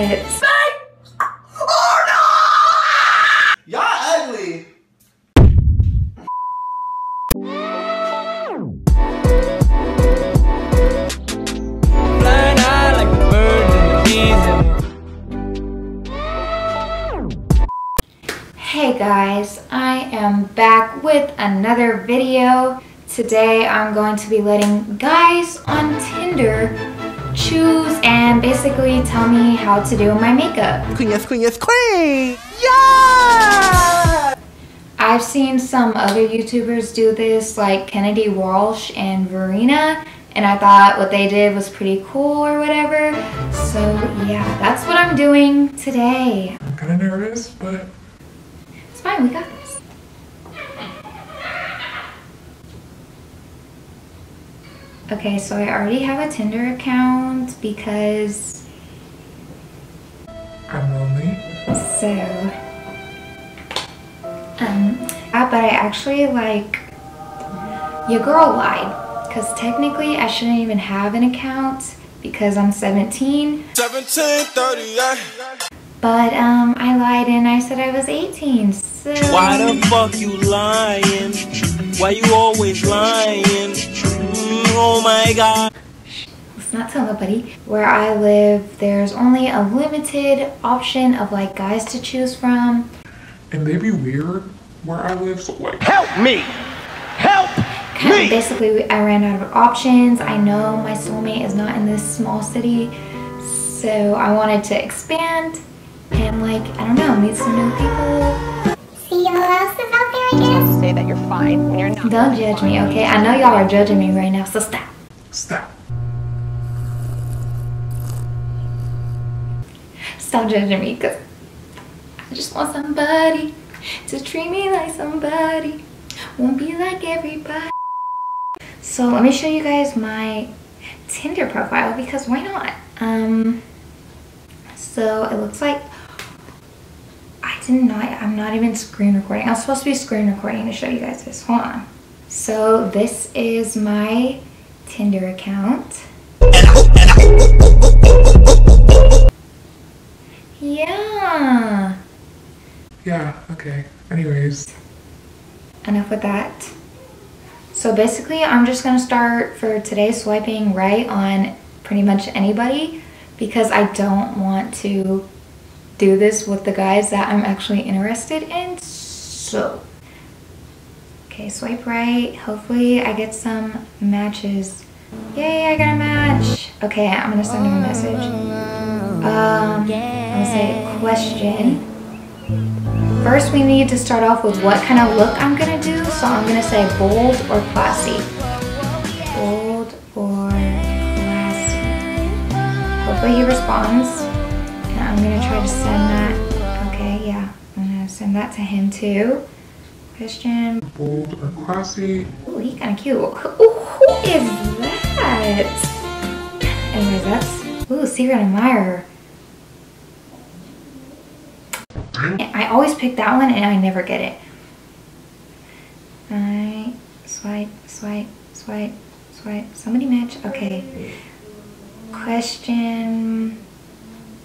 What? Oh no! Y'all ugly. Blind eye like the birds in the bees. Hey guys, I am back with another video. Today I'm going to be letting guys on Tinder choose and basically tell me how to do my makeup. Queen, yes, queen, yes, queen! Yeah! I've seen some other YouTubers do this, like Kennedy Walsh and Verena, and I thought what they did was pretty cool or whatever. So yeah, that's what I'm doing today. I'm kinda nervous, but... it's fine, we got this. Okay, so I already have a Tinder account because I'm lonely. So, but I actually like, your girl lied. Because technically I shouldn't even have an account because I'm 17. 1738. But I lied and I said I was 18, so. Why the fuck you lying? Why you always lying? Oh my god. Let's not tell nobody. Where I live, there's only a limited option of like guys to choose from. And they be weird where I live, so like, help me! Help me! Basically, I ran out of options. I know my soulmate is not in this small city, so I wanted to expand and like, I don't know, meet some new people. See y'all else is out there, I guess. Say that you're fine when you're not. Don't judge me, okay? I know y'all are judging me right now, so stop. Stop. Stop judging me, because I just want somebody to treat me like somebody. Won't be like everybody. So let me show you guys my Tinder profile, because why not? So it looks like I'm not even screen recording. I was supposed to be screen recording to show you guys this. Hold on. So this is my Tinder account. Yeah. Yeah, okay. Anyways. Enough with that. So basically I'm just gonna start for today swiping right on pretty much anybody because I don't want to do this with the guys that I'm actually interested in, so. Okay, swipe right. Hopefully I get some matches. Yay, I got a match. Okay, I'm gonna send him a message. I'm gonna say question. First, we need to start off with what kind of look I'm gonna do, so I'm gonna say bold or classy. Bold or classy. Hopefully he responds. I'm gonna try to send that, okay, yeah. I'm gonna send that to him too. Christian. Bold or classy. Ooh, he's kinda cute. Ooh, who is that? Anyways, that's, ooh, Secret Admirer. I always pick that one and I never get it. Alright, swipe, swipe, swipe, swipe. Somebody match, okay. Question.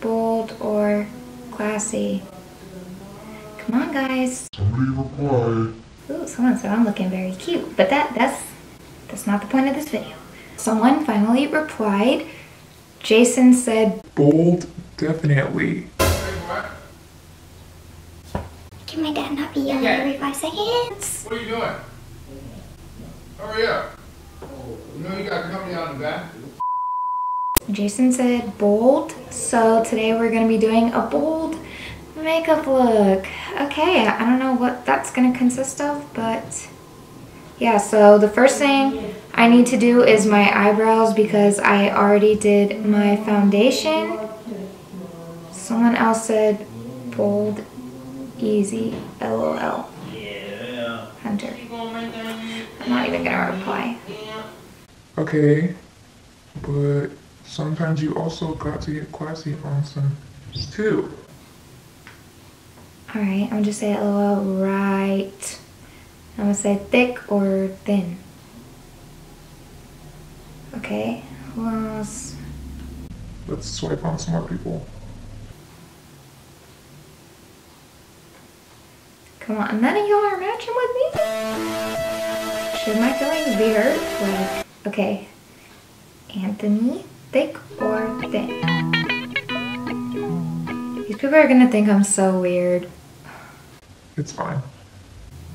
Bold or classy? Come on, guys. Somebody reply. Ooh, someone said I'm looking very cute, but that's not the point of this video. Someone finally replied. Jason said, bold, definitely. Can my dad not be yelling every 5 seconds? What are you doing? Hurry up. You know you gotta come out in the back. Jason said bold, so today we're gonna be doing a bold makeup look. Okay, I don't know what that's gonna consist of, but yeah, so the first thing I need to do is my eyebrows because I already did my foundation. Someone else said bold, easy, LOL. Yeah. Hunter. I'm not even gonna reply. Okay, but sometimes you also got to get classy on some too. Alright, I'm gonna just say LOL right. I'm gonna say thick or thin. Okay, who else? Let's swipe on some more people. Come on, none of y'all are matching with me? Should my feelings be hurt? Like, okay, Anthony, thick or thin? These people are gonna think I'm so weird. It's fine.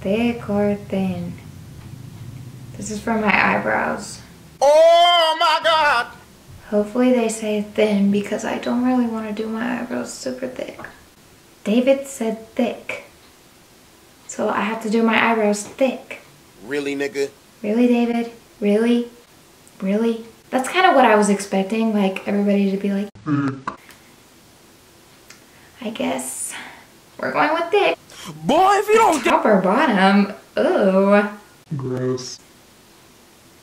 Thick or thin? This is for my eyebrows. Oh my God! Hopefully they say thin because I don't really want to do my eyebrows super thick. David said thick. So I have to do my eyebrows thick. Really, nigga? Really, David? Really? Really? That's kind of what I was expecting, like everybody to be like, I guess we're going with thick. Boy, if you don't get top or bottom, ooh. Gross.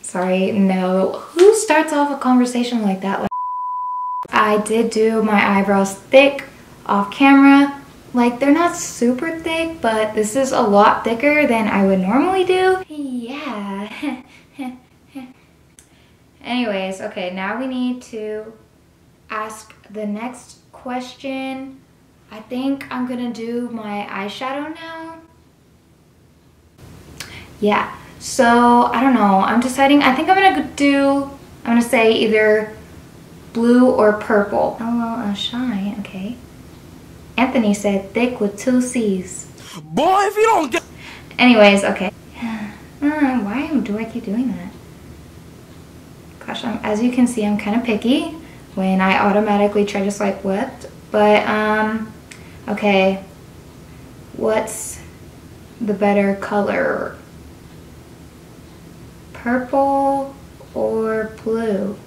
Sorry, no. Who starts off a conversation like that? Like, I did do my eyebrows thick off camera. Like, they're not super thick, but this is a lot thicker than I would normally do. Yeah. Anyways, okay, now we need to ask the next question. I think I'm gonna do my eyeshadow now. Yeah, so I don't know. I'm deciding. I think I'm gonna say either blue or purple. LOL shine, okay. Anthony said thick with 2 C's. Boy, if you don't get... Anyways, okay. Why do I keep doing that? Gosh, as you can see, I'm kind of picky when I automatically try to swipe left. But, okay. What's the better color? Purple or blue?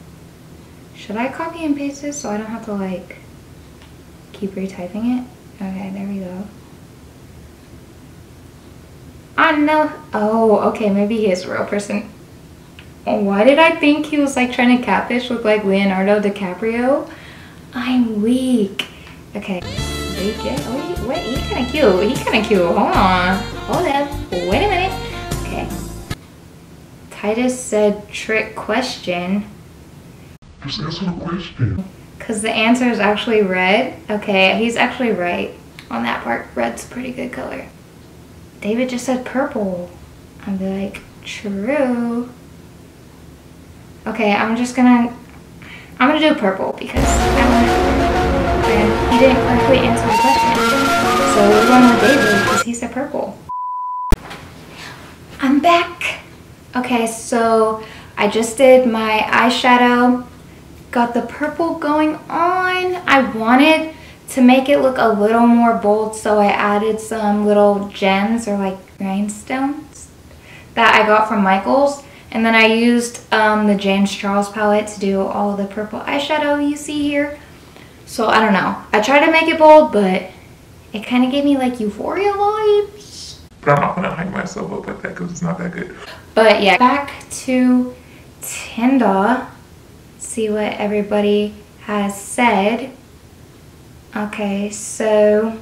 Should I copy and paste this so I don't have to, like... keep retyping it. Okay, there we go. I know. Oh, okay, maybe he is a real person. Why did I think he was like trying to catfish with like Leonardo DiCaprio? I'm weak. Okay. Oh, wait, he's kind of cute. He's kind of cute. Hold on. Hold up. Wait a minute. Okay. Titus said trick question. Just answer the question. Because the answer is actually red. Okay, he's actually right on that part. Red's a pretty good color. David just said purple. I'd be like, true. Okay, I'm gonna do purple because I want to. He didn't correctly answer the question. So we're going with David because he said purple. I'm back. Okay, so I just did my eyeshadow. Got the purple going on. I wanted to make it look a little more bold, so I added some little gems or like rhinestones that I got from Michaels. And then I used the James Charles palette to do all the purple eyeshadow you see here. So I don't know. I tried to make it bold, but it kind of gave me like Euphoria vibes. But I'm not gonna hype myself up like that because it's not that good. But yeah, back to Tinder. See what everybody has said. Okay, so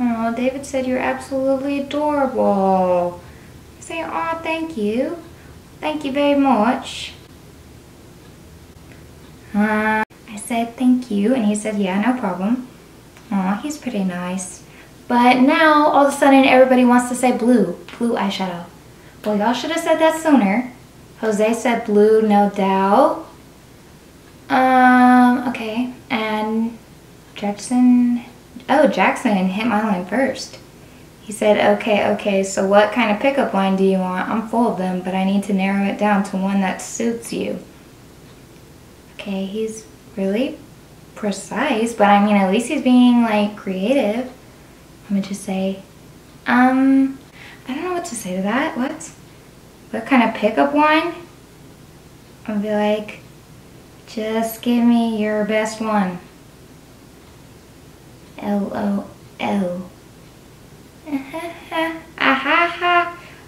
oh, David said you're absolutely adorable. I say, oh, thank you. Thank you very much. I said thank you, and he said, yeah, no problem. Oh, he's pretty nice. But now, all of a sudden, everybody wants to say blue eyeshadow. Well, y'all should have said that sooner. Jose said blue, no doubt. Okay, and Jackson, oh, Jackson hit my line first. He said, okay, so what kind of pickup line do you want? I'm full of them, but I need to narrow it down to one that suits you. Okay, he's really precise, but I mean, at least he's being, like, creative. Let me just say, I don't know what to say to that. What kind of pickup line? I'm gonna be like, just give me your best one. LOL.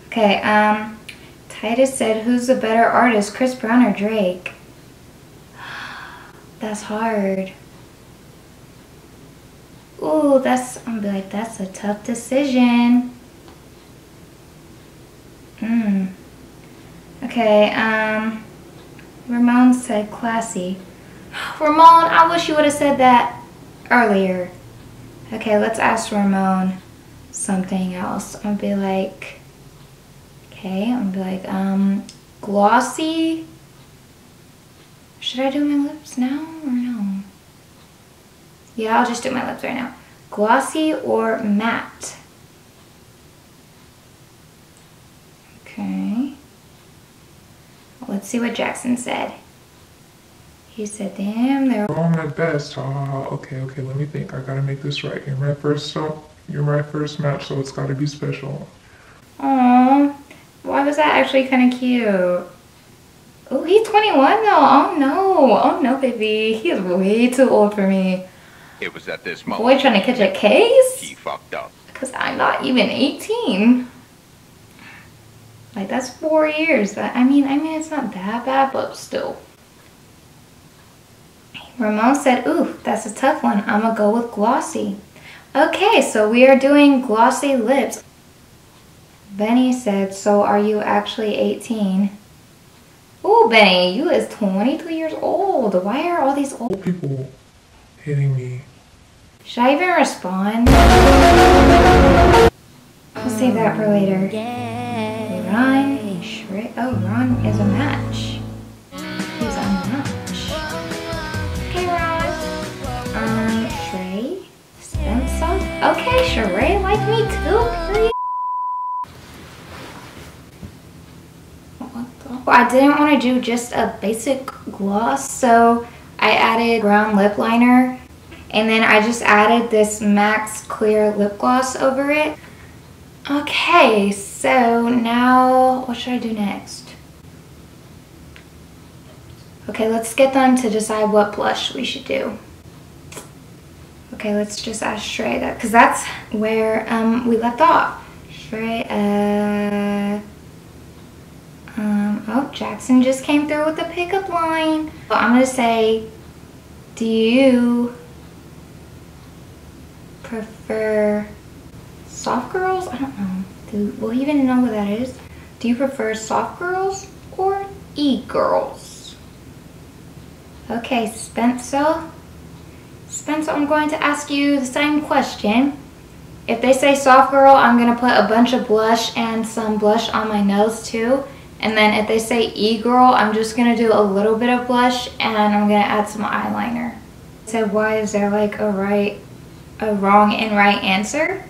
Okay, Titus said, who's the better artist, Chris Brown or Drake? That's hard. Ooh, I'm gonna be like, that's a tough decision. Okay, Ramon said classy. Ramon, I wish you would have said that earlier. Okay, let's ask Ramon. something else. I'll be like, okay, I'll be like, glossy. Should I do my lips now or no? Yeah, I'll just do my lips right now. Glossy or matte? Okay. Let's see what Jackson said. He said, damn, they're wrong at best. Okay, let me think. I gotta make this right. You're my first match, so it's gotta be special. Aww. Why was that actually kind of cute? Oh, he's 21 though. Oh no. Oh no, baby. He is way too old for me. It was at this moment. Boy trying to catch a case? He fucked up. Because I'm not even 18. Like, that's 4 years. I mean, it's not that bad, but still. Ramon said, ooh, that's a tough one. I'm gonna go with glossy. Okay, so we are doing glossy lips. Benny said, so are you actually 18? Ooh, Benny, you is 22 years old. Why are all these old people hitting me? Should I even respond? I'll save that for later. Ron, oh, Ron is a match. Okay, Sheree, like me too, please. I didn't want to do just a basic gloss, so I added brown lip liner, and then I just added this Max Clear lip gloss over it. Okay, so now what should I do next? Okay, let's get them to decide what blush we should do. Okay, let's just ask Shrey that, because that's where we left off. Shrey, oh, Jackson just came through with the pickup line. So I'm gonna say, do you prefer soft girls? I don't know. Will he even know what that is? Do you prefer soft girls or e-girls? Okay, Spencer. Spencer, I'm going to ask you the same question. If they say soft girl, I'm going to put a bunch of blush and some blush on my nose too. And then if they say e-girl, I'm just going to do a little bit of blush and I'm going to add some eyeliner. So why is there like a wrong and right answer?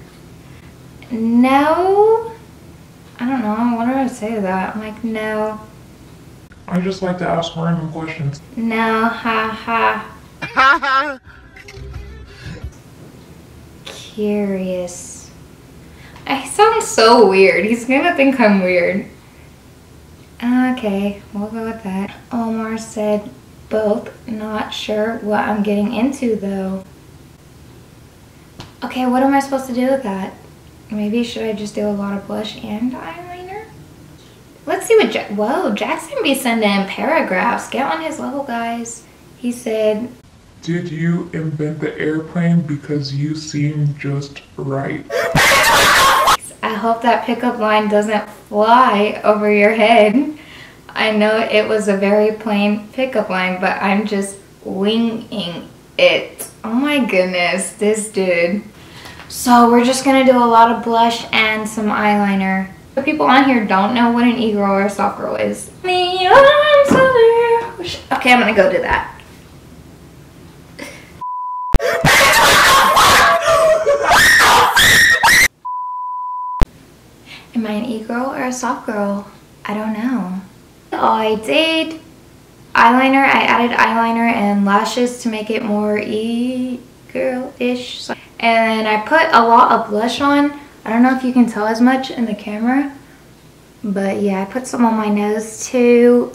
No. I don't know. I wonder how to say that. I'm like, no. I just like to ask random questions. No, ha ha. Ha ha. Curious. I sound so weird. He's gonna think I'm weird. Okay, we'll go with that. Omar said both. Not sure what I'm getting into though. Okay, what am I supposed to do with that? Maybe should I just do a lot of blush and eyeliner? Let's see what whoa, Jackson be sending paragraphs. Get on his level, guys. He said, did you invent the airplane because you seem just right? I hope that pickup line doesn't fly over your head. I know it was a very plain pickup line, but I'm just winging it. Oh my goodness, this dude. So we're just gonna do a lot of blush and some eyeliner. The people on here don't know what an e-girl or a soft girl is. Me, I'm sorry. Okay, I'm gonna go do that. Am I an e-girl or a soft girl? I don't know. All I did, eyeliner, I added eyeliner and lashes to make it more e-girl-ish. And I put a lot of blush on. I don't know if you can tell as much in the camera, but yeah, I put some on my nose to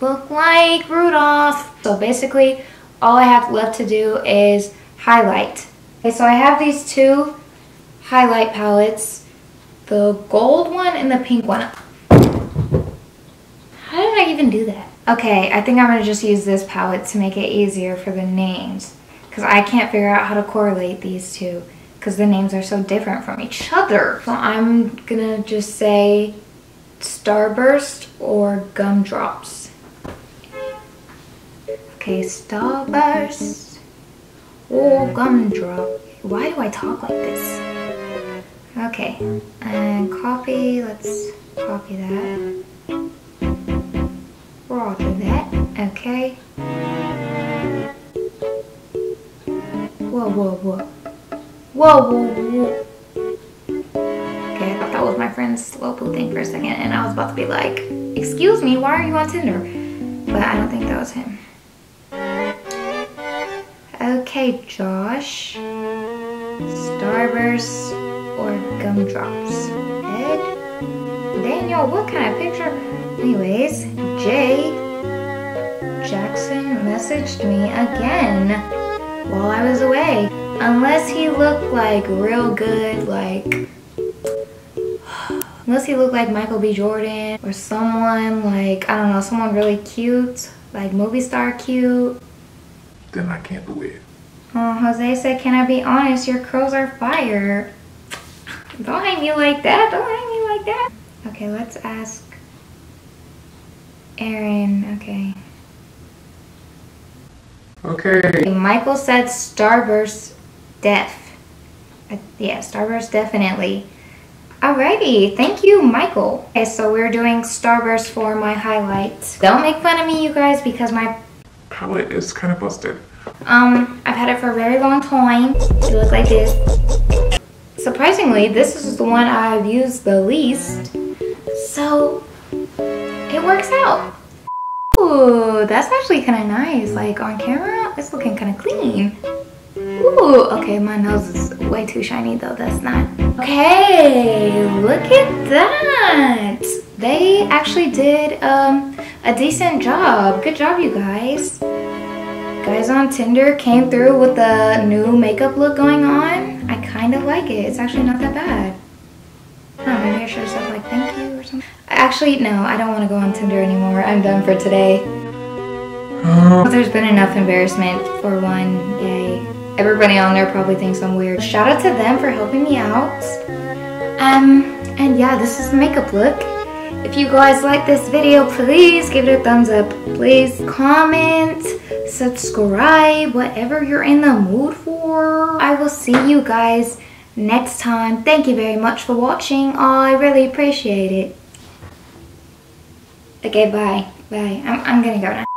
look like Rudolph. So basically, all I have left to do is highlight. Okay, so I have these two highlight palettes. The gold one and the pink one. How did I even do that? Okay, I think I'm gonna just use this palette to make it easier for the names, because I can't figure out how to correlate these two because the names are so different from each other. So I'm gonna just say Starburst or Gumdrops. Okay, Starburst or Gumdrop. Why do I talk like this? Okay, and copy, let's copy that. Roger that, okay. Whoa, whoa, whoa. Whoa, whoa, whoa. Okay, I thought that was my friend's slow poo thing for a second, and I was about to be like, excuse me, why are you on Tinder? But I don't think that was him. Okay, Josh. Starburst or gumdrops. Ed? Daniel, what kind of picture? Anyways, Jay Jackson messaged me again while I was away. Unless he looked like real good, like... Unless he looked like Michael B. Jordan or someone like, I don't know, someone really cute, like movie star cute. Then I can't do it. Oh, Jose said, can I be honest? Your curls are fire. Don't hate me like that. Don't hate me like that. Okay, let's ask Aaron. Okay. Okay. Michael said Starburst deaf. Yeah, Starburst definitely. Alrighty, thank you, Michael. Okay, so we're doing Starburst for my highlight. Don't make fun of me, you guys, because my palette is kind of busted. I've had it for a very long time. It looks like this. Surprisingly, this is the one I've used the least. So, it works out. Ooh, that's actually kind of nice. Like, on camera, it's looking kind of clean. Ooh, okay, my nose is way too shiny though. That's not... Okay, look at that. They actually did a decent job. Good job, you guys. Guys on Tinder came through with the new makeup look going on. I kind of like it. It's actually not that bad. Huh, maybe I should have said like thank you or something. Actually, no, I don't want to go on Tinder anymore. I'm done for today. There's been enough embarrassment for one day. Everybody on there probably thinks I'm weird. Shout out to them for helping me out. And yeah, this is the makeup look. If you guys like this video, please give it a thumbs up. Please comment, subscribe, whatever you're in the mood for. I will see you guys next time. Thank you very much for watching. I really appreciate it. Okay, bye. Bye. I'm gonna go now.